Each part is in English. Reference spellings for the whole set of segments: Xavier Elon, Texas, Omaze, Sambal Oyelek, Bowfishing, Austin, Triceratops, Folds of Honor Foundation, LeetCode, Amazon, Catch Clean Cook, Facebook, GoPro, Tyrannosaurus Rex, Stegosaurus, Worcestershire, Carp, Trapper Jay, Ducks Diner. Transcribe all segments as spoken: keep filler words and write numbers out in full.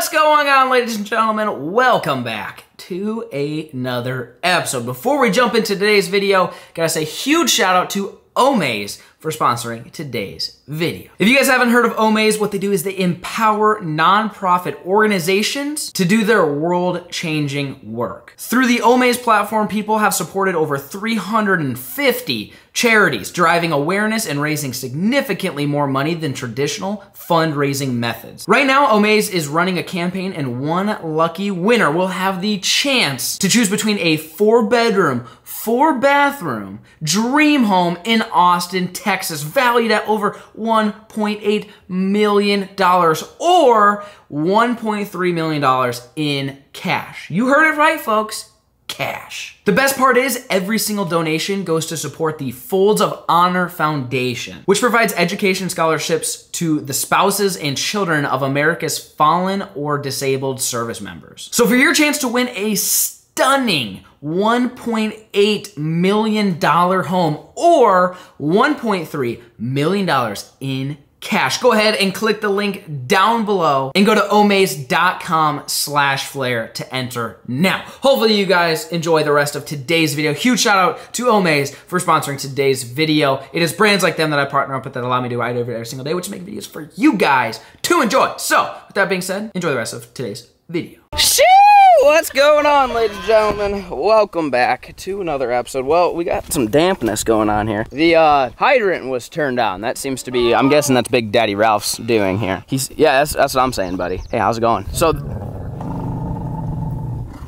What's going on, ladies and gentlemen? Welcome back to another episode. Before we jump into today's video, gotta say huge shout out to Omaze for sponsoring today's video. If you guys haven't heard of Omaze, what they do is they empower nonprofit organizations to do their world-changing work. Through the Omaze platform, people have supported over three hundred fifty charities, driving awareness and raising significantly more money than traditional fundraising methods. Right now, Omaze is running a campaign, and one lucky winner will have the chance to choose between a four-bedroom, four-bathroom dream home in Austin, Texas, valued at over one point eight million dollars or one point three million dollars in cash. You heard it right, folks. Cash. The best part is every single donation goes to support the Folds of Honor Foundation, which provides education scholarships to the spouses and children of America's fallen or disabled service members. So for your chance to win a stunning one point eight million dollars home or one point three million dollars in cash, go ahead and click the link down below and go to omaze.com slash flare to enter now. Hopefully you guys enjoy the rest of today's video. Huge shout out to Omaze for sponsoring today's video. It is brands like them that I partner up with that allow me to ride over every single day, which make videos for you guys to enjoy. So with that being said, enjoy the rest of today's video. Shoo! What's going on, ladies and gentlemen? Welcome back to another episode. Well, we got some dampness going on here. The uh, hydrant was turned on. That seems to be, I'm guessing that's Big Daddy Ralph's doing here. He's, yeah, that's, that's what I'm saying, buddy. Hey, how's it going? So,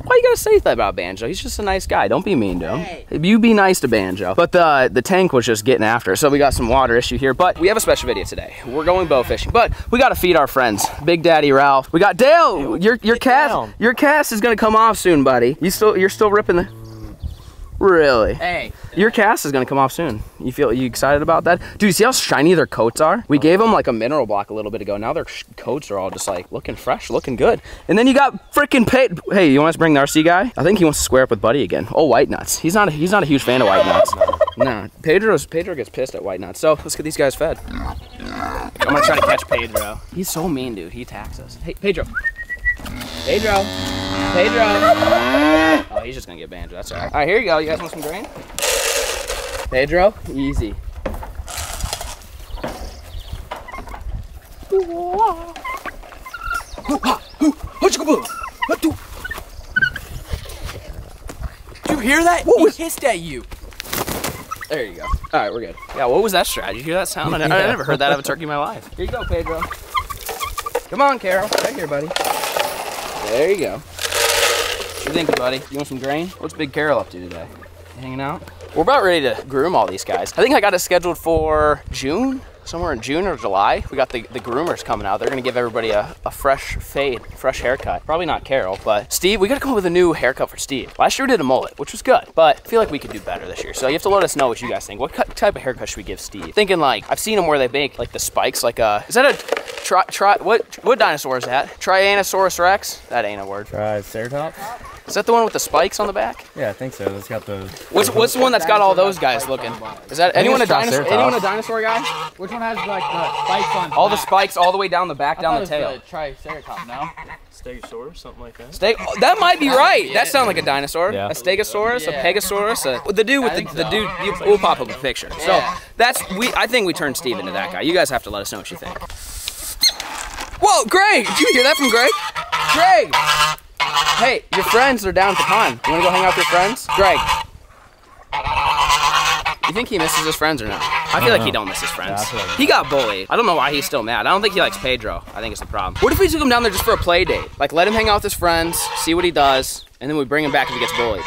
why you gotta say that about Banjo? He's just a nice guy. Don't be mean to him. You be nice to Banjo. But the, the tank was just getting after it, so we got some water issue here, but we have a special video today. We're going bow fishing, but we gotta feed our friends. Big Daddy Ralph. We got Dale! Your, your cast, your cast is gonna come off soon, buddy. You still, you're still ripping the... Really? Hey. Your cast is gonna come off soon. You feel, you excited about that? Dude, you see how shiny their coats are? We gave them like a mineral block a little bit ago. Now their coats are all just like looking fresh, looking good. And then you got freaking paid. Hey, you want us to bring the R C guy? I think he wants to square up with Buddy again. Oh, white nuts. He's not. A, he's not a huge fan of white nuts. No, Pedro's, Pedro gets pissed at white nuts. So let's get these guys fed. I'm gonna try to catch Pedro. He's so mean, dude. He attacks us. Hey, Pedro. Pedro. Pedro. Oh, he's just gonna get Banjo, that's all right. All right, here you go, you guys want some grain? Pedro, easy. Did you hear that? What was... He hissed at you. There you go. All right, we're good. Yeah, what was that strat? Did you hear that sound? I, yeah. I never heard that of a turkey in my life. Here you go, Pedro. Come on, Carol, right here, buddy. There you go. What you thinking, buddy? You want some grain? What's Big Carol up to today? Hanging out? We're about ready to groom all these guys. I think I got it scheduled for June, somewhere in June or July. We got the, the groomers coming out. They're gonna give everybody a, a fresh fade, fresh haircut. Probably not Carol, but Steve, we gotta come up with a new haircut for Steve. Last year we did a mullet, which was good, but I feel like we could do better this year. So you have to let us know what you guys think. What type of haircut should we give Steve? Thinking like, I've seen them where they make like the spikes, like a, is that a, Try, try, what, what dinosaur is that? Tyrannosaurus Rex? That ain't a word. Triceratops? Is that the one with the spikes on the back? Yeah, I think so. That's got the... What's, what's the one that's got all those guys looking? Is that anyone a dinosaur? Anyone a dinosaur guy? Which one has like the spikes on? All the spikes all the way down the back, down the tail. Triceratops, no? Stegosaurus, something like that. Steg oh, that might be right. That sounds like a dinosaur. Yeah. A Stegosaurus, yeah. A Pegasaurus, a, the dude with the, so. the dude. You, we'll pop up a picture. Yeah. So that's we. I think we turned Steve into that guy. You guys have to let us know what you think. Whoa, Greg! Did you hear that from Greg? Greg! Hey, your friends are down at the pond. You wanna go hang out with your friends? Greg. You think he misses his friends or not? I feel I like know. he don't miss his friends. Yeah, like he got bullied. I don't know why he's still mad. I don't think he likes Pedro. I think it's the problem. What if we took him down there just for a play date? Like let him hang out with his friends, see what he does, and then we bring him back if he gets bullied.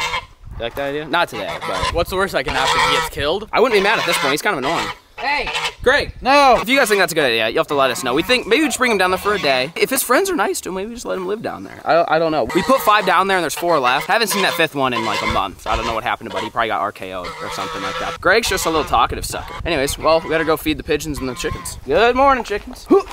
You like that idea? Not today, but. What's the worst that can happen if he gets killed? I wouldn't be mad at this point. He's kind of annoying. Hey! Greg! No! If you guys think that's a good idea, you have to let us know. We think maybe we just bring him down there for a day. If his friends are nice to him, maybe we just let him live down there. I don't, I don't know. We put five down there and there's four left. I haven't seen that fifth one in like a month. So I don't know what happened to Buddy. He probably got R K O'd or something like that. Greg's just a little talkative sucker. Anyways, well, we gotta go feed the pigeons and the chickens. Good morning, chickens. Whoop.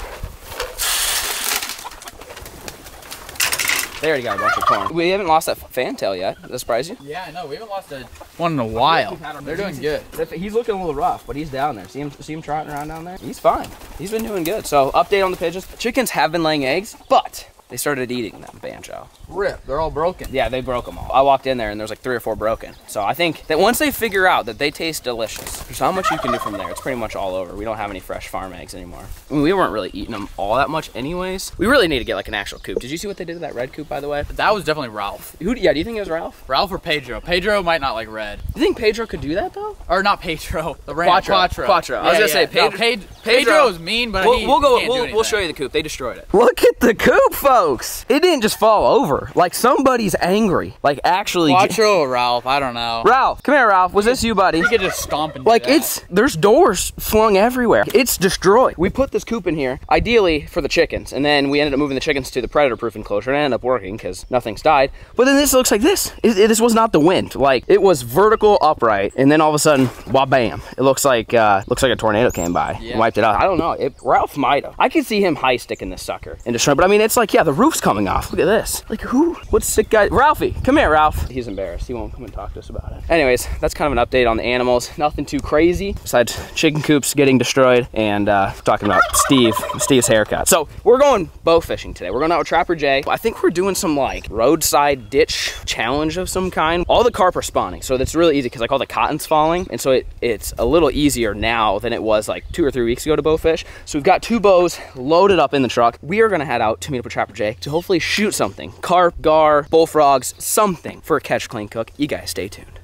They already got a bunch of corn. We haven't lost that fantail yet. Does that surprise you? Yeah, I know. We haven't lost a one in a while. They're doing good. He's looking a little rough, but he's down there. See him, see him trotting around down there? He's fine. He's been doing good. So update on the pigeons. Chickens have been laying eggs, but They started eating them, banjo. Rip, they're all broken. Yeah, they broke them all. I walked in there and there's like three or four broken. So I think that once they figure out that they taste delicious, there's not much you can do from there. It's pretty much all over. We don't have any fresh farm eggs anymore. I mean, we weren't really eating them all that much anyways. We really need to get like an actual coop. Did you see what they did to that red coop, by the way? That was definitely Ralph. Who, yeah, do you think it was Ralph? Ralph or Pedro? Pedro might not like red. You think Pedro could do that though? Or not Pedro, the ram, Quattro. Quattro. Quattro. I was yeah, gonna yeah. say Pedro. No, Pedro. Pedro is mean, but we'll, he, we'll go. He can't we'll, do we'll show you the coop. They destroyed it. Look at the coop, folks. It didn't just fall over. Like somebody's angry. Like actually. Quattro or Ralph? I don't know. Ralph, come here, Ralph. Was this you, buddy? You could just stomp and. Like do that. It's there's doors flung everywhere. It's destroyed. We put this coop in here ideally for the chickens, and then we ended up moving the chickens to the predator-proof enclosure, and it ended up working because nothing's died. But then this looks like this. It, it, this was not the wind. Like it was vertical upright, and then all of a sudden, wah-bam! It looks like uh, looks like a tornado came by. Yeah. Wiped it out. I don't know. It, Ralph might have. I could see him high sticking this sucker and destroying. But I mean, it's like, yeah, the roof's coming off. Look at this. Like who? What sick guy? Ralphie, come here, Ralph. He's embarrassed. He won't come and talk to us about it. Anyways, that's kind of an update on the animals. Nothing too crazy besides chicken coops getting destroyed and uh, talking about Steve, Steve's haircut. So we're going bow fishing today. We're going out with Trapper Jay. I think we're doing some like roadside ditch challenge of some kind. All the carp are spawning, so that's really easy because like all the cotton's falling, and so it it's a little easier now than it was like two or three weeks ago to bowfish. So we've got two bows loaded up in the truck. We are gonna head out to meet up with Trapper Jay to hopefully shoot something. Carp, gar, bullfrogs, something for a Catch Clean Cook. You guys stay tuned.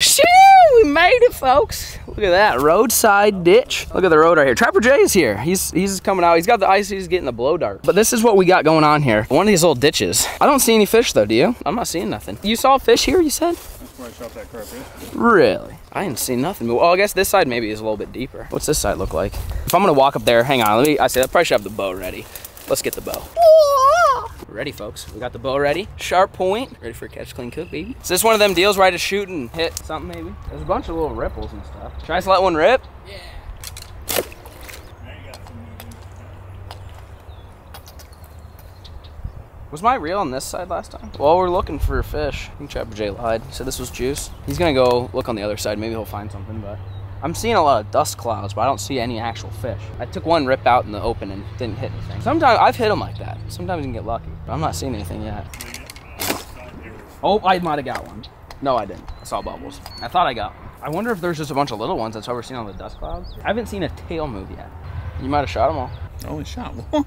Shoo! We made it, folks. Look at that roadside ditch. Look at the road right here. Trapper Jay is here. He's he's coming out. He's got the ice. He's getting the blow dart. But this is what we got going on here. One of these little ditches. I don't see any fish though. Do you? I'm not seeing nothing. You saw fish here? You said? That's where I shot that carp. Really? I didn't see nothing. Well, I guess this side maybe is a little bit deeper. What's this side look like? If I'm gonna walk up there, hang on. Let me. I said I probably should have the bow ready. Let's get the bow. Ready, folks. We got the bow ready. Sharp point. Ready for a Catch Clean Cook, baby. Is this one of them deals where I just shoot and hit something, maybe? There's a bunch of little ripples and stuff. Should I just let one rip? Yeah. Was my reel on this side last time? Well, we're looking for fish. I think Trapper Jay lied. He said this was juice. He's gonna go look on the other side. Maybe he'll find something, but... I'm seeing a lot of dust clouds, but I don't see any actual fish. I took one rip out in the open and didn't hit anything. Sometimes, I've hit them like that. Sometimes you can get lucky, but I'm not seeing anything yet. Oh, I might've got one. No, I didn't. I saw bubbles. I thought I got one. I wonder if there's just a bunch of little ones. That's why we're seeing all the dust clouds. I haven't seen a tail move yet. You might've shot them all. I only shot one.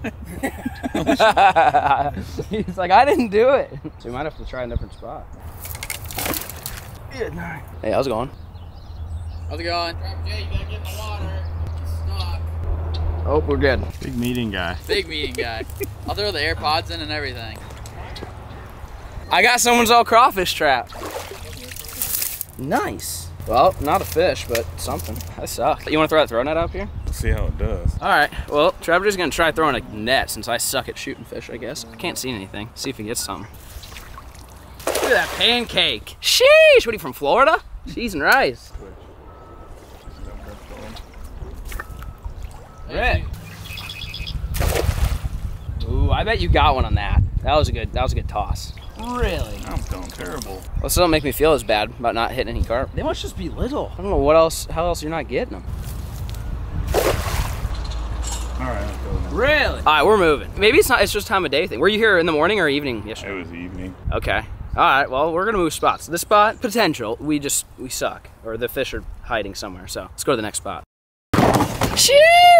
only shot one. He's like, I didn't do it. So we might have to try a different spot. Good night. Hey, how's it going? How's it going? Trapper Jay, you gotta get in the water. It's stuck. Oh, we're good. Big meeting guy. Big meeting guy. I'll throw the AirPods in and everything. I got someone's all crawfish trap. Nice. Well, not a fish, but something. That sucks. You wanna throw that throw net up here? Let's see how it does. All right, well, Trapper Jay's gonna try throwing a net since I suck at shooting fish, I guess. I can't see anything. See if he gets something. Look at that pancake. Sheesh, what are you from, Florida? Cheese and rice. Rip. Ooh, I bet you got one on that. That was a good. That was a good toss. Really? I'm feeling terrible. Well, this don't make me feel as bad about not hitting any carp. They must just be little. I don't know what else. How else you're not getting them? All right. Really? All right, we're moving. Maybe it's not. It's just time of day thing. Were you here in the morning or evening yesterday? It was evening. Okay. All right, well, we're gonna move spots. This spot, potential. We just we suck, or the fish are hiding somewhere. So let's go to the next spot. Shoo!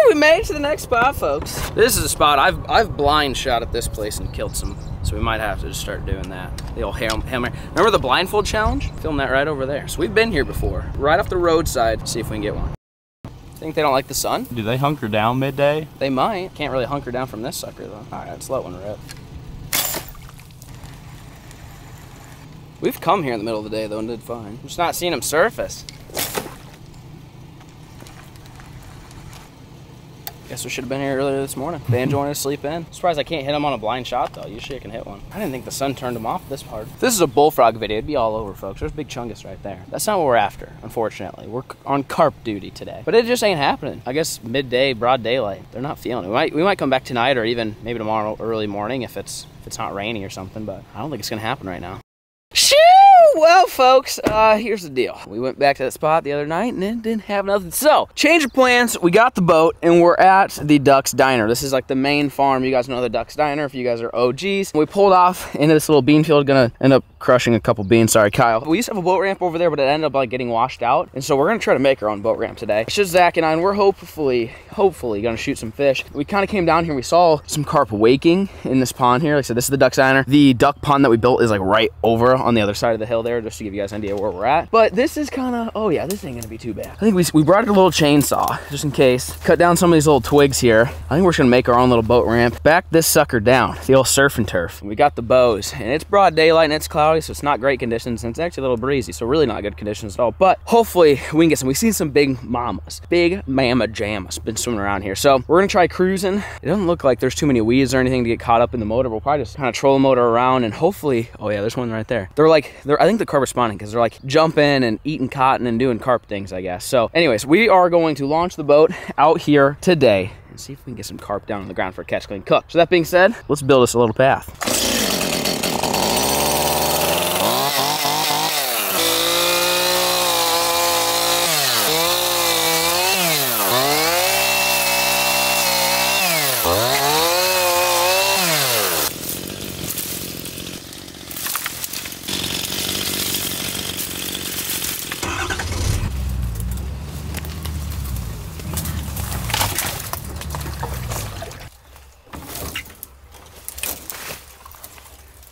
We made it to the next spot, folks. This is a spot I've I've blind shot at this place and killed some, so we might have to just start doing that. The old hammer. Remember the blindfold challenge? Film that right over there. So we've been here before, right off the roadside. See if we can get one. Think they don't like the sun? Do they hunker down midday? They might. Can't really hunker down from this sucker though. All right, let's let one rip. We've come here in the middle of the day though and did fine. I'm just not seeing them surface. Guess we should have been here earlier this morning. Banjo wanted to sleep in. Surprised I can't hit him on a blind shot though. Usually I can hit one. I didn't think the sun turned him off this hard. If this is a bullfrog video, it'd be all over, folks. There's big chungus right there. That's not what we're after, unfortunately. We're on carp duty today, but it just ain't happening. I guess midday, broad daylight. They're not feeling it. We might, we might come back tonight or even maybe tomorrow early morning if it's if it's not rainy or something. But I don't think it's gonna happen right now. Shoo! well, folks, uh, here's the deal. We went back to that spot the other night and then didn't have nothing. So, change of plans. We got the boat and we're at the Ducks Diner. This is like the main farm. You guys know the Ducks Diner if you guys are O Gs. We pulled off into this little bean field. Gonna end up crushing a couple beans. Sorry, Kyle. We used to have a boat ramp over there, but it ended up like getting washed out. And so we're gonna try to make our own boat ramp today. It's just Zach and I, and we're hopefully, hopefully gonna shoot some fish. We kind of came down here. We saw some carp waking in this pond here. Like I said, this is the Ducks Diner. The duck pond that we built is like right over on the other side of the hill there, just to give you guys an idea where we're at. But this is kind of, oh yeah, this ain't gonna be too bad. I think we, we brought a little chainsaw just in case. Cut down some of these little twigs here. I think we're just gonna make our own little boat ramp. Back this sucker down, the old surf and turf. We got the bows and it's broad daylight and it's cloudy, so it's not great conditions, and it's actually a little breezy, so really not good conditions at all. But hopefully we can get some. We've seen some big mamas, big mama jammas been swimming around here. So we're gonna try cruising. It doesn't look like there's too many weeds or anything to get caught up in the motor. We'll probably just kind of troll the motor around and hopefully, oh yeah, there's one right there. They're like, they're, I think the carp are spawning because they're like jumping and eating cotton and doing carp things, I guess. So anyways, we are going to launch the boat out here today and see if we can get some carp down on the ground for a Catch Clean Cook. So that being said, let's build us a little path.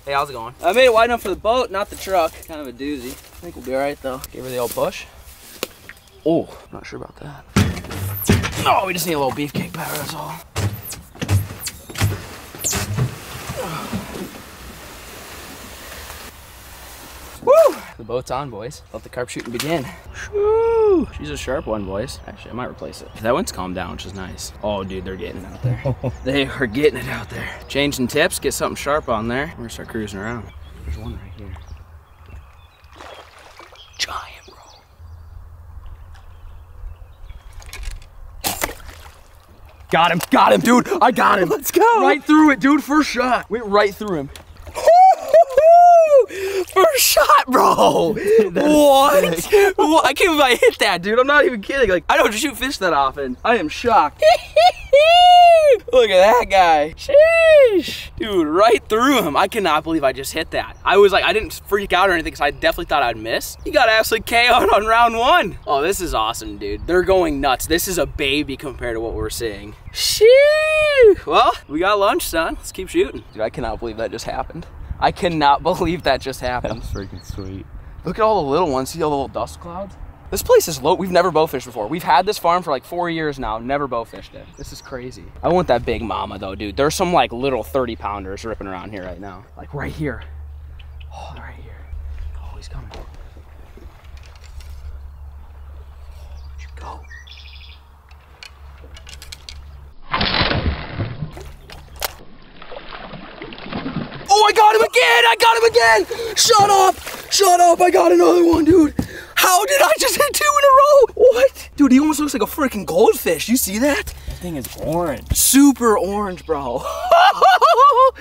Hey, how's it going? I made it wide enough for the boat, not the truck. Kind of a doozy. I think we'll be all right though. Give her the old push. Oh, not sure about that. Oh, we just need a little beefcake powder, that's all. Woo! The boat's on, boys. Let the carp shooting begin. Woo! She's a sharp one, boys. Actually, I might replace it. That one's calmed down, which is nice. Oh, dude, they're getting it out there. They are getting it out there. Changing tips, get something sharp on there. We're gonna start cruising around. There's one right here. Giant, bro. Got him, got him, dude. I got him. Let's go. Right through it, dude, first shot. Went right through him. First shot, bro. What? Well, I can't believe I hit that, dude. I'm not even kidding. Like, I don't shoot fish that often. I am shocked. Look at that guy. Sheesh. Dude, right through him. I cannot believe I just hit that. I was like, I didn't freak out or anything because I definitely thought I'd miss. You got absolutely K O'd on round one. Oh, this is awesome, dude. They're going nuts. This is a baby compared to what we're seeing. Sheesh. Well, we got lunch, son. Let's keep shooting. Dude, I cannot believe that just happened. I cannot believe that just happened. That's freaking sweet. Look at all the little ones. See all the little dust clouds? This place is low. We've never bowfished before. We've had this farm for like four years now. Never bowfished it. This is crazy. I want that big mama though, dude. There's some like little thirty pounders ripping around here right now. Like right here. Oh, right here. Oh, he's coming. Go. Oh, I got him again! I got him again! Shut up! Shut up! I got another one, dude! How did I just hit two in a row? What? Dude, he almost looks like a freaking goldfish. You see that? That thing is orange. Super orange, bro.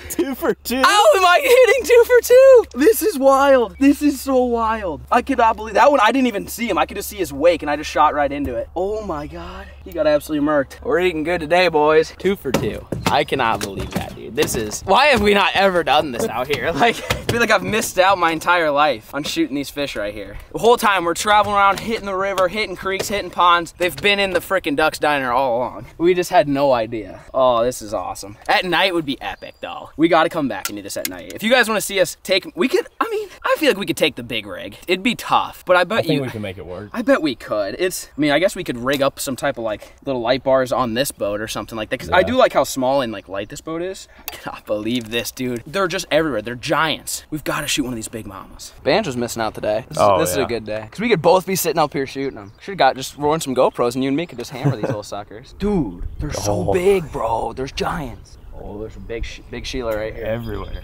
Two for two. How am I hitting two for two? This is wild. This is so wild. I cannot believe that one. I didn't even see him. I could just see his wake and I just shot right into it. Oh my God. He got absolutely murked. We're eating good today, boys. Two for two. I cannot believe that, dude. This is, why have we not ever done this out here? Like, I feel like I've missed out my entire life on shooting these fish right here. The whole time we're traveling around, hitting the river, hitting creeks, hitting ponds. They've been in the freaking Ducks Diner all along. We just had no idea. Oh, this is awesome. At night would be epic though. We gotta come back and do this at night. If you guys wanna see us take, we could, I mean, I feel like we could take the big rig. It'd be tough, but I bet I think you- we can make it work. I bet we could. It's, I mean, I guess we could rig up some type of like little light bars on this boat or something like that. Cause yeah. I do like how small and like light this boat is. I cannot believe this, dude. They're just everywhere. They're giants. We've gotta shoot one of these big mamas. Banjo's missing out today. This, oh, this yeah. is a good day. Cause we could both be sitting up here shooting them. Should've got just rolling some GoPros and you and me could just hammer these little suckers. Dude, they're so oh. big, bro. There's giants. Oh, there's a big, big Sheila right here. Everywhere.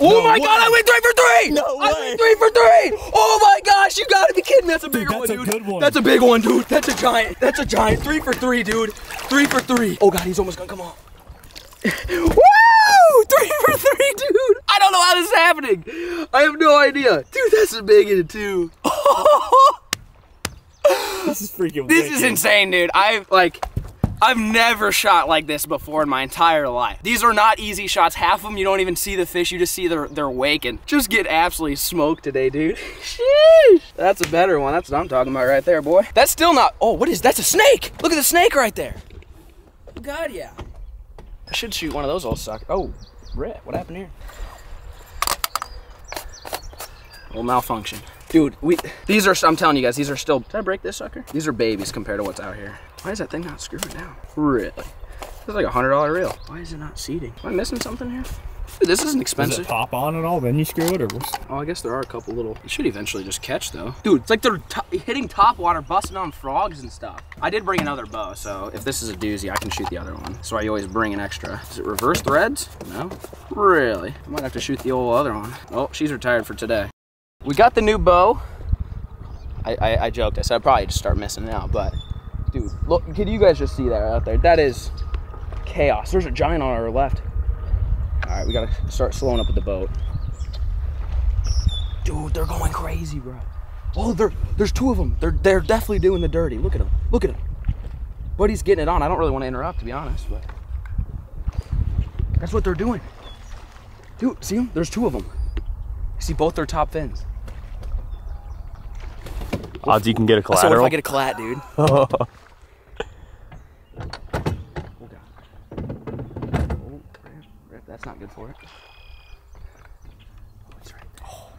Oh no my way. God, I went three for three! No I way. went three for three! Oh my gosh, you gotta be kidding me. That's a bigger dude, that's one, dude. A good one. That's a big one, dude. That's a giant. That's a giant. Three for three, dude. Three for three. Oh God, he's almost gonna come off. Woo! three for three, dude. I don't know how this is happening. I have no idea. Dude, that's a big in it, too. This is freaking wicked. This is insane, dude. I've, like... I've never shot like this before in my entire life. These are not easy shots. Half of them you don't even see the fish, you just see their, their wake, and just get absolutely smoked today, dude. Sheesh. That's a better one. That's what I'm talking about right there, boy. That's still not, oh, what is, that's a snake. Look at the snake right there. Oh God, yeah. I should shoot one of those old suckers. Oh, red, what happened here? Little malfunction. Dude, we, these are, I'm telling you guys, these are still, did I break this sucker? These are babies compared to what's out here. Why is that thing not screwed down? Really? This is like a one hundred dollar reel. Why is it not seating? Am I missing something here? Dude, this isn't expensive. Does it pop on at all, then you screw it, or what's... Oh, I guess there are a couple little... It should eventually just catch, though. Dude, it's like they're t hitting top water, busting on frogs and stuff. I did bring another bow, so if this is a doozy, I can shoot the other one. So I always bring an extra. Is it reverse threads? No? Really? I might have to shoot the old other one. Oh, she's retired for today. We got the new bow. I, I, I joked, I said I'd probably just start missing it out, but dude, look, could you guys just see that out there? That is chaos. There's a giant on our left. All right, we gotta start slowing up with the boat. Dude, they're going crazy, bro. Oh, they're, there's two of them. They're, they're definitely doing the dirty. Look at them, look at them. Buddy's getting it on. I don't really wanna interrupt, to be honest, but that's what they're doing. Dude, see them? There's two of them. See both their top fins. Odds you can get a collateral. So what if I get a collat, dude? Oh God. Oh, rip, rip. That's not good for it. Oh, it's right there. Oh.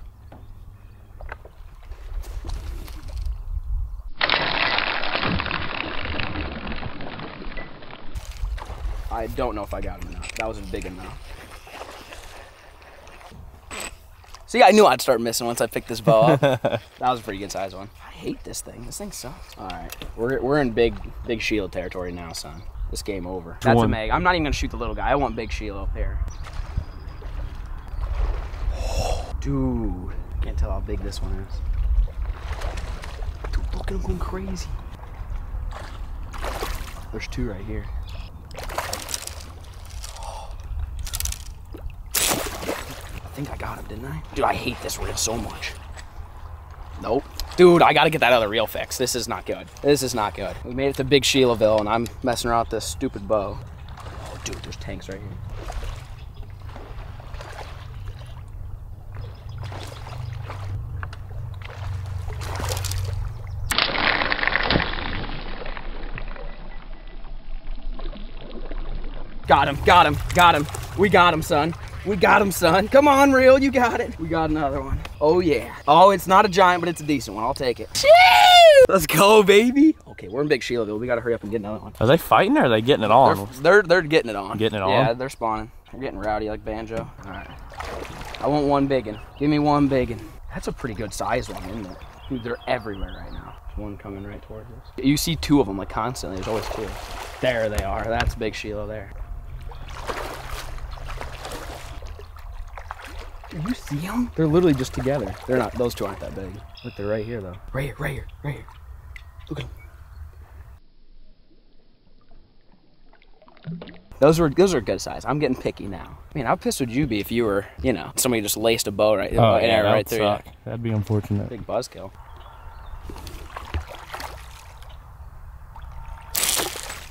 I don't know if I got him enough. That wasn't big enough. See, I knew I'd start missing once I picked this bow up. That was a pretty good size one. I hate this thing. This thing sucks. All right, we're, we're in big big shield territory now, son. This game over. That's one. A meg. I'm not even gonna shoot the little guy. I want big shield up here. Oh, dude, can't tell how big this one is. Dude, look at him going crazy. There's two right here. I think I got him, didn't I? Dude, I hate this reel so much. Nope. Dude, I gotta get that other reel fixed. This is not good. This is not good. We made it to Big Sheelaville, and I'm messing around with this stupid bow. Oh, dude, there's tanks right here. Got him, got him, got him. We got him, son. We got him, son. Come on, reel, you got it. We got another one. Oh, yeah. Oh, it's not a giant, but it's a decent one. I'll take it. Let's go, baby. Okay, we're in Big Sheelaville. We gotta hurry up and get another one. Are they fighting or are they getting it on? They're, they're, they're getting it on. Getting it on? Yeah, they're spawning. They're getting rowdy like Banjo. All right. I want one biggin. Give me one biggin. That's a pretty good size one, isn't it? Dude, they're everywhere right now. There's one coming right towards us. You see two of them like constantly. There's always two. There they are. That's Big Sheelaville there. Dude, you see them? They're literally just together. They're not, those two aren't that big. Look, they're right here though. Right here, right here, right here. Look at them. Those were, those are good size. I'm getting picky now. I mean, how pissed would you be if you were, you know, somebody just laced a bow right, oh, yeah, right through you? That'd be unfortunate. Big buzzkill.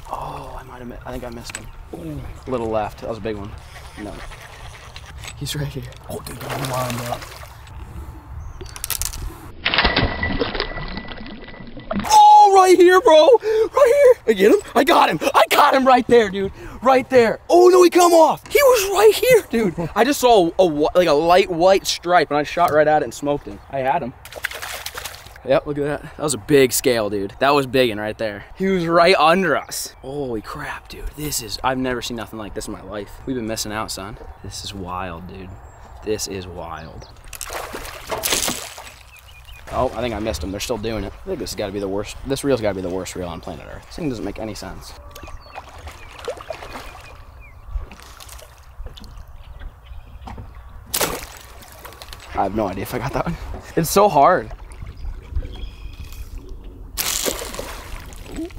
Oh, I might have missed, I think I missed him. Ooh. Little left, that was a big one. No. He's right here. Oh, dude, got him lined up. Oh, right here, bro. Right here. I get him. I got him. I got him right there, dude. Right there. Oh, no, he come off. He was right here, dude. I just saw a, a like a light white stripe, and I shot right at it and smoked him. I had him. Yep, look at that. That was a big scale, dude. That was biggin' right there. He was right under us. Holy crap, dude. This is, I've never seen nothing like this in my life. We've been missing out, son. This is wild, dude. This is wild. Oh, I think I missed him. They're still doing it. I think this has got to be the worst. This reel's got to be the worst reel on planet Earth. This thing doesn't make any sense. I have no idea if I got that one. It's so hard.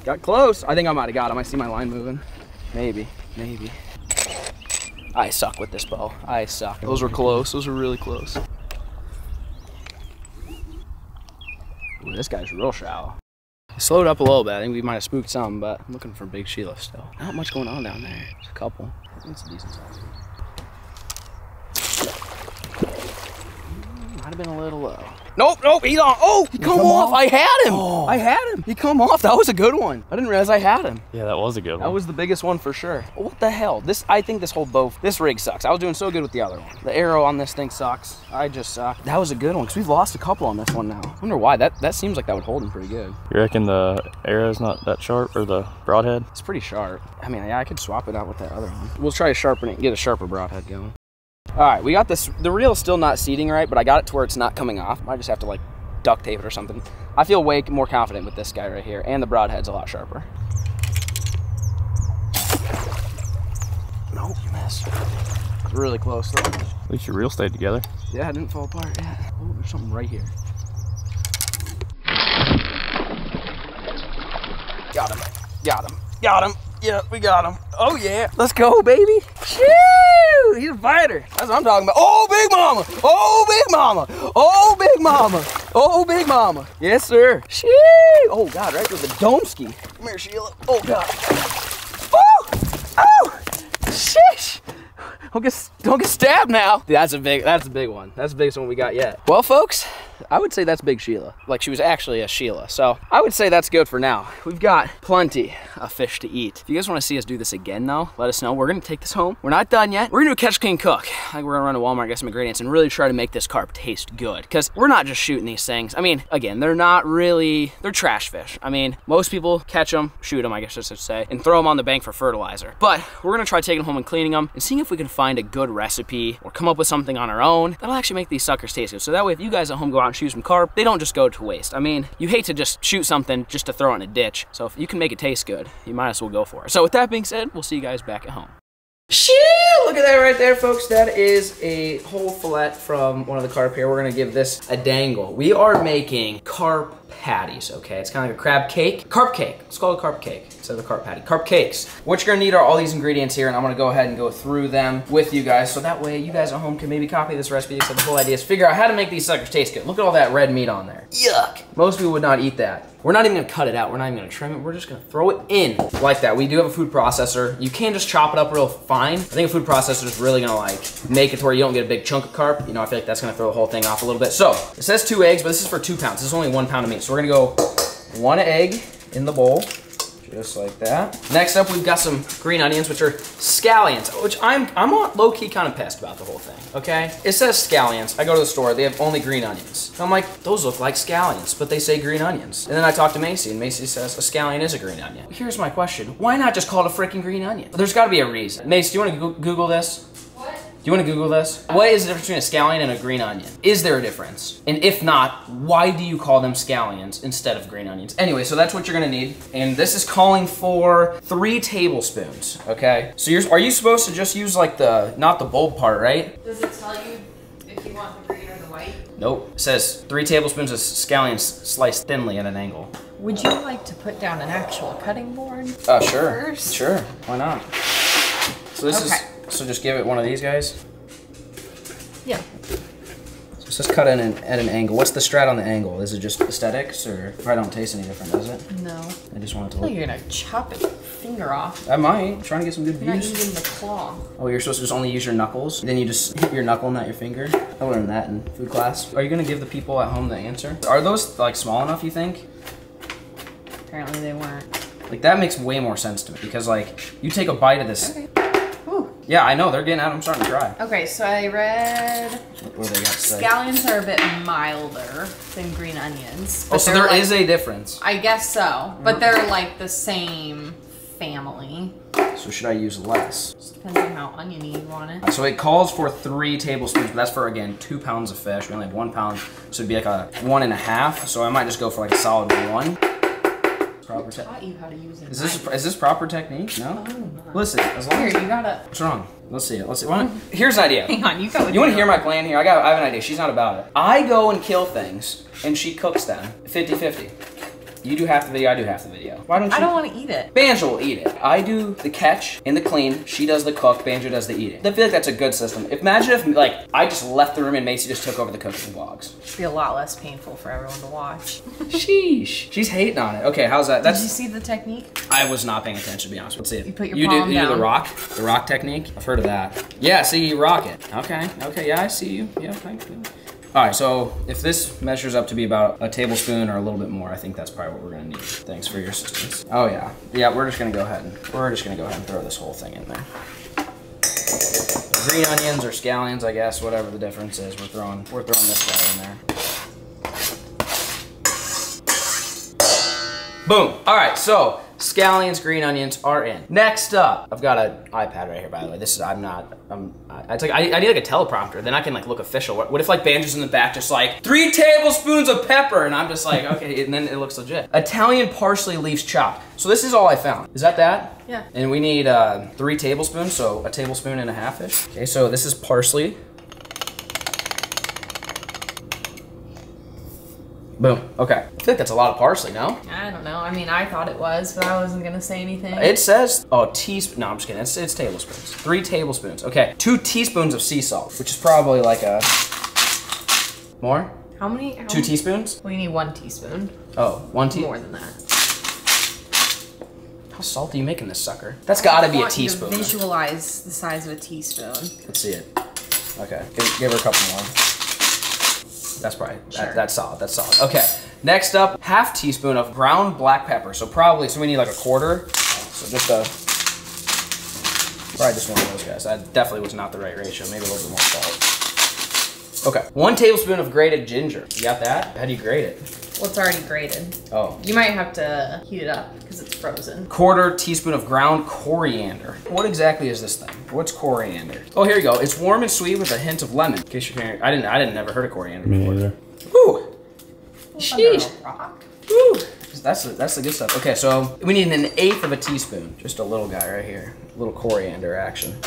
Got close. I think I might have got him. I see my line moving. Maybe, maybe. I suck with this bow. I suck. Those were close. Those were really close. Ooh, this guy's real shallow. I slowed up a little bit. I think we might have spooked some, but I'm looking for big sheila still. Not much going on down there. There's a couple. That's a decent size. Might have been a little low. Nope, nope, he's on. Oh, he come, come off. off. I had him. Oh. I had him. He come off. That was a good one. I didn't realize I had him. Yeah, that was a good one. That was the biggest one for sure. What the hell? This, I think this whole bow, this rig sucks. I was doing so good with the other one. The arrow on this thing sucks. I just suck. That was a good one because we've lost a couple on this one now. I wonder why. That that seems like that would hold him pretty good. You reckon the arrow's not that sharp, or the broadhead? It's pretty sharp. I mean, yeah, I could swap it out with that other one. We'll try to sharpen it and get a sharper broadhead going. All right, we got this. The reel's still not seating right, but I got it to where it's not coming off. I just have to like duct tape it or something. I feel way more confident with this guy right here, and the broadhead's a lot sharper. Nope, missed. Really close though. At least your reel stayed together. Yeah, it didn't fall apart yet. Oh, there's something right here. Got him, got him, got him. Yeah, we got him. Oh yeah, let's go, baby. Shoo! He's a fighter. That's what I'm talking about. Oh, big mama! Oh, big mama! Oh, big mama! Oh, big mama! Yes, sir. Shoo! Oh God, right through the dome ski. Come here, Sheila. Oh God. Oh! Oh! Sheesh! Don't get, don't get stabbed now. That's a big. That's a big one. That's the biggest one we got yet. Well, folks, I would say that's big sheila. Like, she was actually a sheila. So I would say that's good for now. We've got plenty of fish to eat. If you guys want to see us do this again though, let us know. We're going to take this home. We're not done yet. We're going to do a catch, clean, cook. I think we're going to run to Walmart, get some ingredients, and really try to make this carp taste good. Because we're not just shooting these things. I mean, again, they're not really, they're trash fish. I mean, most people catch them, shoot them, I guess I should say, and throw them on the bank for fertilizer. But we're going to try taking them home and cleaning them and seeing if we can find a good recipe or come up with something on our own that'll actually make these suckers taste good. So that way, if you guys at home go out and shoot some carp, they don't just go to waste. I mean, you hate to just shoot something just to throw it in a ditch. So if you can make it taste good, you might as well go for it. So with that being said, we'll see you guys back at home. Shoo! Look at that right there, folks. That is a whole fillet from one of the carp here. We're gonna give this a dangle. We are making carp patties, okay? It's kind of like a crab cake. Carp cake. Let's call it a carp cake instead of a carp patty. Carp cakes. What you're gonna need are all these ingredients here, and I'm gonna go ahead and go through them with you guys, so that way you guys at home can maybe copy this recipe. So the whole idea is figure out how to make these suckers taste good. Look at all that red meat on there. Yuck! Most people would not eat that. We're not even gonna cut it out. We're not even gonna trim it. We're just gonna throw it in like that. We do have a food processor. You can just chop it up real fine. I think a food processor is really gonna like make it to where you don't get a big chunk of carp. You know, I feel like that's gonna throw the whole thing off a little bit. So it says two eggs, but this is for two pounds. This is only one pound of meat. So we're gonna go one egg in the bowl, just like that. Next up, we've got some green onions, which are scallions, which I'm I'm low-key kind of pissed about the whole thing, okay? It says scallions. I go to the store, they have only green onions. And I'm like, those look like scallions, but they say green onions. And then I talk to Macy, and Macy says, a scallion is a green onion. Here's my question. Why not just call it a freaking green onion? There's gotta be a reason. Macy, do you wanna Google this? What? Do you wanna Google this? What is the difference between a scallion and a green onion? Is there a difference? And if not, why do you call them scallions instead of green onions? Anyway, so that's what you're gonna need. And this is calling for three tablespoons, okay? So you're, are you supposed to just use like the, not the bulb part, right? Does it tell you if you want the green or the white? Nope, it says three tablespoons of scallions sliced thinly at an angle. Would you like to put down an actual cutting board? Oh, uh, sure, first? Sure, why not? So this okay. is, So just give it one of these guys? Yeah. So it says cut in an, at an angle. What's the strat on the angle? Is it just aesthetics, or probably don't taste any different, does it? No. I just want it to look. I feel like you're gonna chop it finger off. I might. I'm trying to get some good views. You're not using the claw. Oh, you're supposed to just only use your knuckles? Then you just hit your knuckle, not your finger? I learned that in food class. Are you gonna give the people at home the answer? Are those like small enough, you think? Apparently they weren't. Like that makes way more sense to me, because like you take a bite of this. Okay. Yeah, I know, they're getting out, I'm starting to cry. Okay, so I read what they got to say. Scallions are a bit milder than green onions. Oh, so there like, is a difference. I guess so, mm-hmm. But they're like the same family. So should I use less? Just depends on how oniony you want it. So it calls for three tablespoons, but that's for, again, two pounds of fish. We only have one pound, so it'd be like a one and a half. So I might just go for like a solid one. Proper te- taught you how to use it. Is this is this proper technique? No. Oh, listen, as long here, as you gotta. What's wrong? Let's see it. Let's see. Why don't, here's an idea. Hang on, you go. You want to hear my plan here? I got. I have an idea. She's not about it. I go and kill things, and she cooks them. fifty fifty. You do half the video, I do half the video. Why don't you? I don't want to eat it. Banjo will eat it. I do the catch and the clean. She does the cook. Banjo does the eating. I feel like that's a good system. Imagine if, like, I just left the room and Macy just took over the cooking vlogs. It'd be a lot less painful for everyone to watch. Sheesh. She's hating on it. Okay, how's that? That's... Did you see the technique? I was not paying attention, to be honest. Let's see it. You put your you palm do, down. You do the rock. The rock technique. I've heard of that. Yeah, see, you rock it. Okay. Okay, yeah, I see you. Yeah, thank you. All right, so if this measures up to be about a tablespoon or a little bit more, I think that's probably what we're gonna need. Thanks for your assistance. Oh yeah, yeah, we're just gonna go ahead and we're just gonna go ahead and throw this whole thing in there. Green onions or scallions, I guess, whatever the difference is, we're throwing we're throwing this guy in there. Boom. All right, so scallions, green onions are in. Next up, I've got an iPad right here, by the way. This is, I'm not, I'm, I, it's like, I, I need like a teleprompter. Then I can like look official. What, what if like Banjo's in the back just like, three tablespoons of pepper, and I'm just like, okay, and then it looks legit. Italian parsley leaves chopped. So this is all I found. Is that that? Yeah. And we need uh, three tablespoons, so a tablespoon and a half-ish. Okay, so this is parsley. Boom. Okay. I feel like that's a lot of parsley, no? I don't know. I mean, I thought it was, but I wasn't going to say anything. It says, oh, teaspoon. No, I'm just kidding. It's, it's tablespoons. Three tablespoons. Okay. Two teaspoons of sea salt, which is probably like a... More? How many? How Two many? teaspoons? We need one teaspoon. Oh, one teaspoon? More than that. How salty are you making this sucker? That's got to be a teaspoon. To visualize the size of a teaspoon. Let's see it. Okay. Give, give her a couple more. That's probably, sure. that, that's solid, that's solid. Okay, next up, half teaspoon of ground black pepper. So probably, so we need like a quarter. So just a, probably just one of those guys. That definitely was not the right ratio. Maybe a little bit more salt. Okay, one tablespoon of grated ginger. You got that? How do you grate it? Well, it's already grated. Oh. You might have to heat it up because it's frozen. Quarter teaspoon of ground coriander. What exactly is this thing? What's coriander? Oh, here you go. It's warm and sweet with a hint of lemon. In case you're hearing, I didn't, I didn't never heard of coriander before. Me either. Ooh. Sheesh. Ooh. That's the, that's the good stuff. Okay, so we need an eighth of a teaspoon. Just a little guy right here. A little coriander action.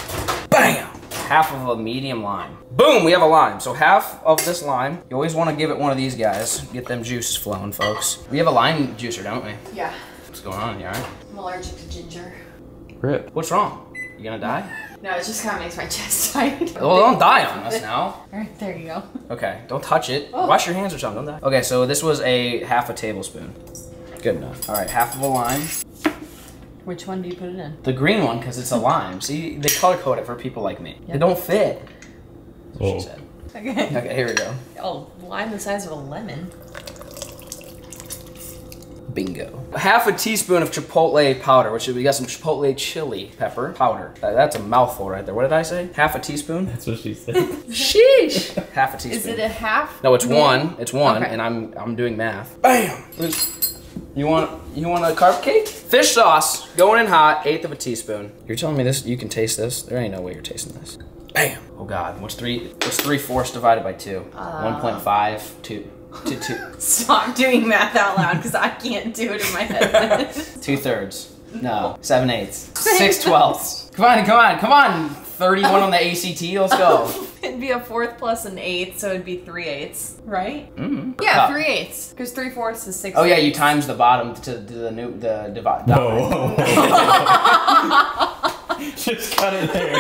Bam. Half of a medium lime. Boom, we have a lime. So half of this lime, you always want to give it one of these guys. Get them juices flowing, folks. We have a lime juicer, don't we? Yeah. What's going on? You all right? I'm allergic to ginger. Rip. What's wrong? You gonna die? No, it just kind of makes my chest tight. Well, don't die on us now. All right, there you go. Okay, don't touch it. Oh. Wash your hands or something, don't die. Okay, so this was a half a tablespoon. Good enough. All right, half of a lime. Which one do you put it in? The green one, because it's a lime. See, they color code it for people like me. Yep. They don't fit. That's what she said. Okay. Okay, here we go. Oh, lime the size of a lemon. Bingo. Half a teaspoon of chipotle powder, which is, we got some chipotle chili pepper powder. Uh, that's a mouthful right there. What did I say? Half a teaspoon? That's what she said. Sheesh. Half a teaspoon. Is it a half? No, it's yeah. one. It's one, okay. And I'm I'm doing math. Bam. You want you want a carp cake? Fish sauce, going in hot, eighth of a teaspoon. You're telling me this, you can taste this? There ain't no way you're tasting this. Bam. Oh God, what's three, what's three fourths divided by two? Uh, one point five, two, two, two. Stop doing math out loud, because I can't do it in my head. Two thirds, no, seven eighths, six twelfths. Come on, come on, come on, thirty-one on the A C T, let's go. It'd be a fourth plus an eighth, so it'd be three eighths, right? Mm-hmm. Yeah, oh. three eighths, because three fourths is six. Oh yeah, eighths. You times the bottom to the new the divide. Just cut it there.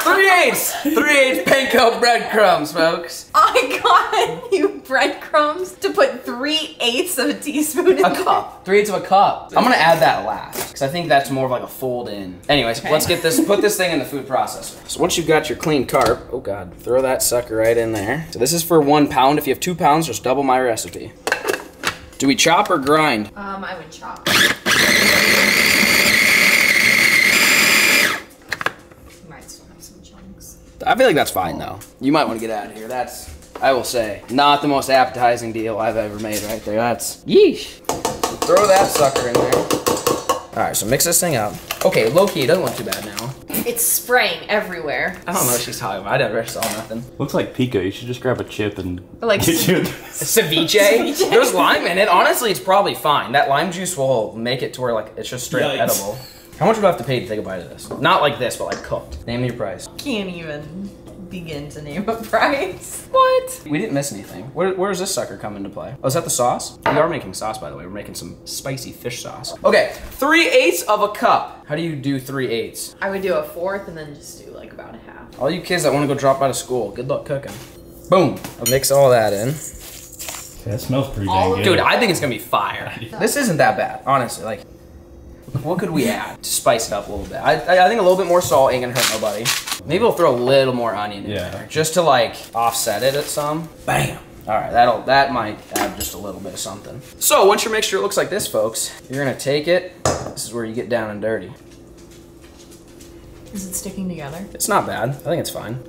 Three eighths, three eighths panko breadcrumbs, folks. I got you breadcrumbs to put three eighths of a teaspoon in a cup. Three eighths of a cup. I'm gonna add that last because I think that's more of like a fold in. Anyways, okay. Let's get this. Put this thing in the food processor. So once you've got your clean carp, oh God, throw that sucker right in there. So this is for one pound. If you have two pounds, just double my recipe. Do we chop or grind? Um, I would chop. I feel like that's fine though. You might want to get out of here. That's, I will say, not the most appetizing deal I've ever made right there. That's, yeesh. Throw that sucker in there. All right, so mix this thing up. Okay, low-key, it doesn't look too bad now. It's spraying everywhere. I don't know what she's talking about. I never saw nothing. Looks like pico. You should just grab a chip and like get you a ceviche? Ceviche. There's lime in it. Honestly, it's probably fine. That lime juice will make it to where like it's just straight Yikes. edible. How much would I have to pay to take a bite of this? Not like this, but like cooked. Name your price. Can't even begin to name a price. What? We didn't miss anything. Where, where's this sucker come into play? Oh, is that the sauce? We are making sauce, by the way. We're making some spicy fish sauce. Okay, three eighths of a cup. How do you do three eighths? I would do a fourth and then just do like about a half. All you kids that want to go drop out of school, good luck cooking. Boom, I'll mix all that in. That smells pretty dang good. Dude, I think it's gonna be fire. This isn't that bad, honestly. Like, what could we add to spice it up a little bit? I, I think a little bit more salt ain't gonna hurt nobody. Maybe we'll throw a little more onion in yeah. there, just to like offset it at some. Bam. All right, that'll that might add just a little bit of something. So once your mixture looks like this, folks, you're gonna take it. This is where you get down and dirty. Is it sticking together? It's not bad. I think it's fine.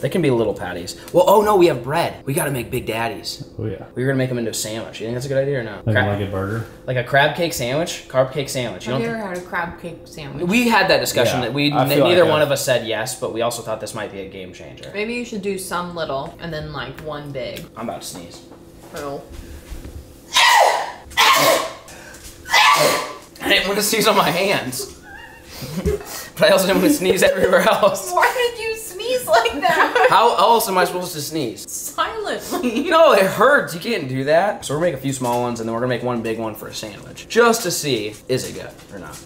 They can be little patties. Well, oh no, we have bread. We gotta make big daddies. Oh yeah. We were gonna make them into a sandwich. You think that's a good idea or no? Like, crab, like a burger? Like a crab cake sandwich? Carp cake sandwich. You I've never had a crab cake sandwich. We had that discussion yeah, that we, that neither like one that. of us said yes, but we also thought this might be a game changer. Maybe you should do some little and then like one big. I'm about to sneeze. Oh. I didn't want to sneeze on my hands. But I also didn't want to sneeze everywhere else. Why did you sneeze like that? How else am I supposed to sneeze? Silently. No, it hurts. You can't do that. So we're gonna make a few small ones and then we're gonna make one big one for a sandwich. Just to see, is it good or not?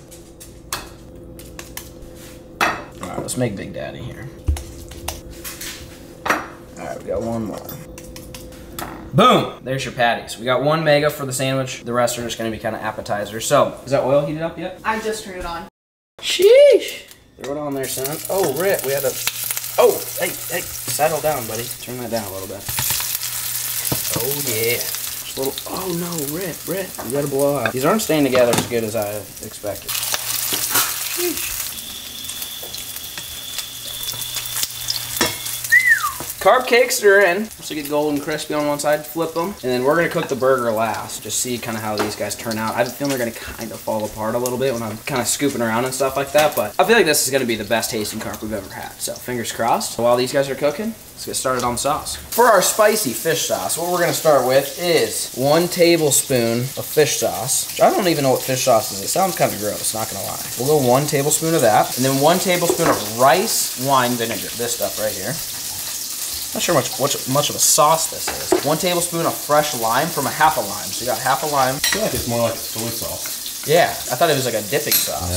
All right, let's make Big Daddy here. All right, we got one more. Boom! There's your patties. We got one mega for the sandwich. The rest are just gonna be kind of appetizers. So, is that oil heated up yet? I just turned it on. Sheesh! Throw it on there, son. Oh, Rip, we had a... Oh, hey, hey, saddle down, buddy. Turn that down a little bit. Oh, yeah. Just a little... Oh, no, Rip, Rip. You gotta blow out. These aren't staying together as good as I expected. Sheesh. Carp cakes are in. Once they get golden crispy on one side, flip them. And then we're gonna cook the burger last. Just see kind of how these guys turn out. I have a feeling they're gonna kind of fall apart a little bit when I'm kind of scooping around and stuff like that, but I feel like this is gonna be the best tasting carp we've ever had. So fingers crossed. So while these guys are cooking, let's get started on sauce. For our spicy fish sauce, what we're gonna start with is one tablespoon of fish sauce. I don't even know what fish sauce is. It sounds kind of gross, not gonna lie. We'll go one tablespoon of that, and then one tablespoon of rice wine vinegar. This stuff right here. Not sure much, much much of a sauce this is. One tablespoon of fresh lime from a half a lime. So you got half a lime. I feel like it's more like a soy sauce. Yeah, I thought it was like a dipping sauce.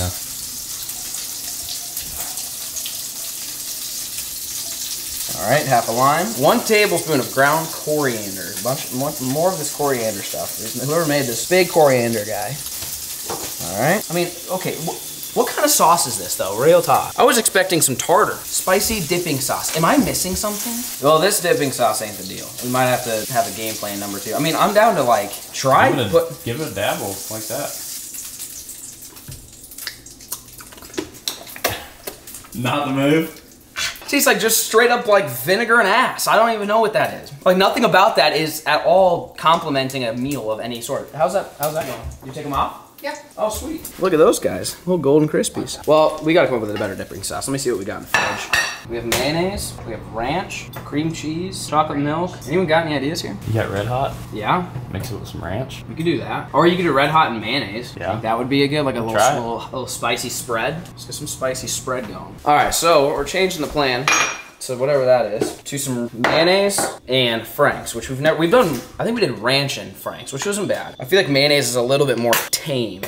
Yeah. All right, half a lime. One tablespoon of ground coriander. A bunch more of this coriander stuff. Whoever made this, big coriander guy. All right. I mean, okay. What kind of sauce is this though, real talk? I was expecting some tartar. Spicy dipping sauce. Am I missing something? Well, this dipping sauce ain't the deal. We might have to have a game plan number two. I mean, I'm down to like, try and put- Give it a dabble, like that. Not the move. Tastes like just straight up like vinegar and ass. I don't even know what that is. Like nothing about that is at all complimenting a meal of any sort. How's that, how's that going? You take them off? Yeah. Oh, sweet. Look at those guys. Little golden crispies. Well, we gotta come up with a better dipping sauce. Let me see what we got in the fridge. We have mayonnaise, we have ranch, cream cheese, chocolate milk. Anyone got any ideas here? You got Red Hot? Yeah. Mix it with some ranch. We could do that. Or you could do Red Hot and mayonnaise. Yeah. That would be a good, like a little, little, little spicy spread. Let's get some spicy spread going. All right, so we're changing the plan. So whatever that is, to some mayonnaise and Frank's, which we've never, we've done, I think we did ranch and Frank's, which wasn't bad. I feel like mayonnaise is a little bit more tame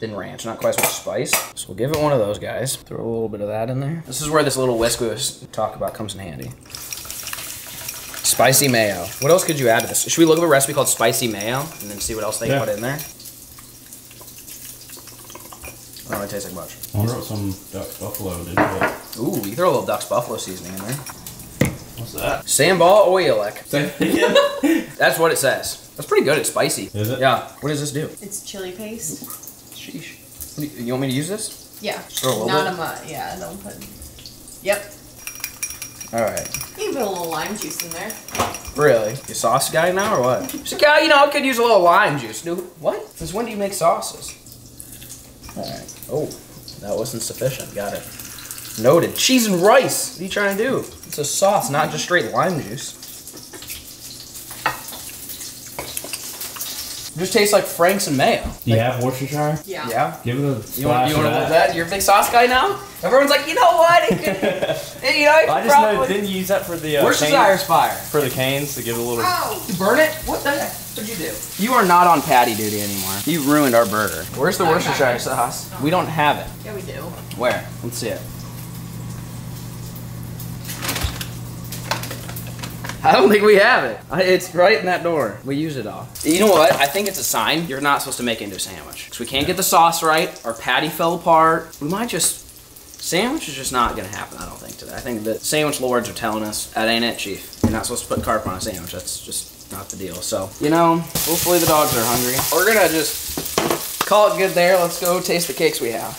than ranch, not quite as much spice. So we'll give it one of those guys. Throw a little bit of that in there. This is where this little whisk we was talking about comes in handy. Spicy mayo. What else could you add to this? Should we look up a recipe called spicy mayo and then see what else they yeah. put in there? I don't really taste like much. I wonder what some Ducks Buffalo did. But... Ooh, you throw a little Ducks Buffalo seasoning in there. What's that? Sambal Oyelek. That's what it says. That's pretty good. It's spicy. Is it? Yeah. What does this do? It's chili paste. Sheesh. You, you want me to use this? Yeah. Just throw a little Not bit? Not a much. Yeah, don't put... Yep. All right. You can put a little lime juice in there. Really? You sauce guy now or what? So, yeah, you know, I could use a little lime juice. Dude, what? Since when do you make sauces? All right. Oh, that wasn't sufficient. Got it. Noted. Cheese and rice. What are you trying to do? It's a sauce, not just straight lime juice. It just tastes like Frank's and mayo. Do you like, have Worcestershire? Yeah. Yeah. Give it a splash. You want, you want to hold that? You're a big sauce guy now? Everyone's like, you know what? It could, it, you know, it well, I just probably... know, didn't you use that for the uh, Worcestershire's fire. For the canes to give it a little... Oh! You burn it? What the heck did you do? You are not on patty duty anymore. You ruined our burger. Where's the Worcestershire sauce? Oh. We don't have it. Yeah, we do. Where? Let's see it. I don't think we have it. It's right in that door. We use it all. You know what? I think it's a sign. You're not supposed to make it into a sandwich. Because we can't yeah. get the sauce right. Our patty fell apart. We might just... Sandwich is just not going to happen, I don't think, today. I think that sandwich lords are telling us, that ain't it, Chief. You're not supposed to put carp on a sandwich. That's just not the deal. So, you know, hopefully the dogs are hungry. We're going to just call it good there. Let's go taste the cakes we have.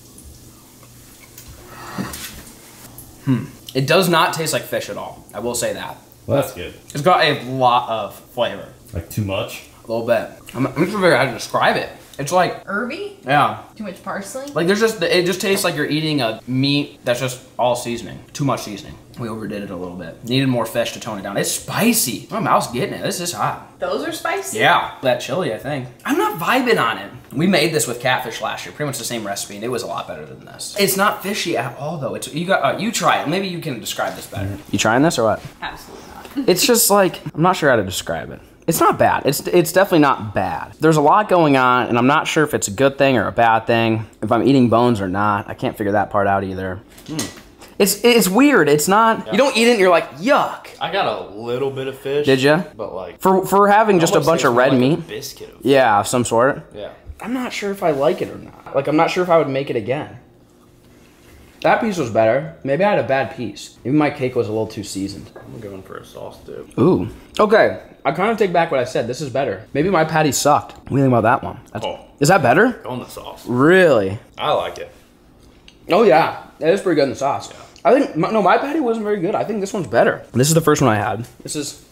Hmm. It does not taste like fish at all. I will say that. Well, that's good. It's got a lot of flavor. Like too much? A little bit. I'm, I'm not sure how to describe it. It's like... Herby? Yeah. Too much parsley? Like there's just, it just tastes like you're eating a meat that's just all seasoning. Too much seasoning. We overdid it a little bit. Needed more fish to tone it down. It's spicy. My mouth's getting it. This is hot. Those are spicy? Yeah. That chili, I think. I'm not vibing on it. We made this with catfish last year, pretty much the same recipe, and it was a lot better than this. It's not fishy at all, though. It's, you got, uh, you try it. Maybe you can describe this better. You trying this or what? Absolutely not. It's just like, I'm not sure how to describe it. It's not bad. It's it's definitely not bad. There's a lot going on, and I'm not sure if it's a good thing or a bad thing. If I'm eating bones or not, I can't figure that part out either. Mm. It's it's weird. It's not. Yeah. You don't eat it, and you're like, yuck. I got a little bit of fish. Did you? But like for for having just a bunch of red like meat. A biscuit. Of yeah, of some sort. Yeah. I'm not sure if I like it or not. Like I'm not sure if I would make it again. That piece was better. Maybe I had a bad piece. Maybe my cake was a little too seasoned. I'm going for a sauce dip. Ooh. Okay. I kind of take back what I said. This is better. Maybe my patty sucked. What do you think about that one? That's, oh. Is that better? On the sauce. Really? I like it. Oh, yeah. It is pretty good in the sauce. Yeah. I think, my, no, my patty wasn't very good. I think this one's better. This is the first one I had. This is...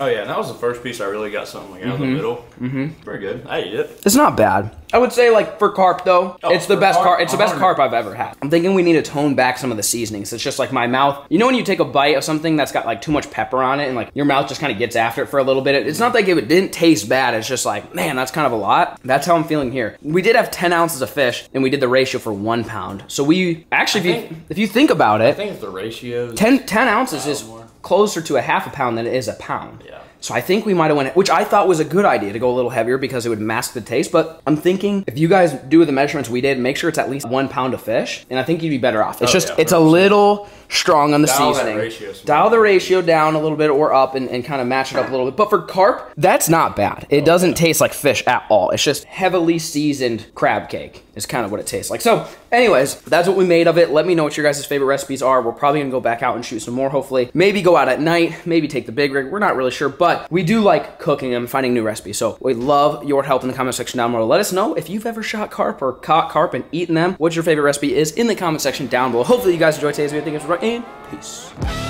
Oh, yeah. And that was the first piece I really got something like out mm-hmm. of the middle. Mm-hmm. Very good. I ate it. It's not bad. I would say, like, for carp, though, oh, it's the best carp. carp. It's the best carp I've ever had. I'm thinking we need to tone back some of the seasonings. It's just like my mouth. You know when you take a bite of something that's got, like, too much pepper on it and, like, your mouth just kind of gets after it for a little bit? It's not like it didn't taste bad. It's just like, man, that's kind of a lot. That's how I'm feeling here. We did have ten ounces of fish, and we did the ratio for one pound. So we actually, if, think, you, if you think about it, I think the ratio is ten ounces is more. Closer to a half a pound than it is a pound. Yeah. So I think we might have went, which I thought was a good idea to go a little heavier because it would mask the taste. But I'm thinking if you guys do the measurements we did, make sure it's at least one pound of fish, and I think you'd be better off. It's oh, just yeah, it's a little strong on the Dial seasoning. That ratio Dial the ratio down a little bit or up and, and kind of match it up a little bit. But for carp, that's not bad. It oh, doesn't yeah. taste like fish at all. It's just heavily seasoned crab cake is kind of what it tastes like. So anyways, that's what we made of it. Let me know what your guys' favorite recipes are. We're probably gonna go back out and shoot some more, hopefully. Maybe go out at night, maybe take the big rig. We're not really sure, but we do like cooking them, finding new recipes. So we love your help in the comment section down below. Let us know if you've ever shot carp or caught carp and eaten them. What your favorite recipe is in the comment section down below. Hopefully you guys enjoyed today's video. Thank you for watching and peace.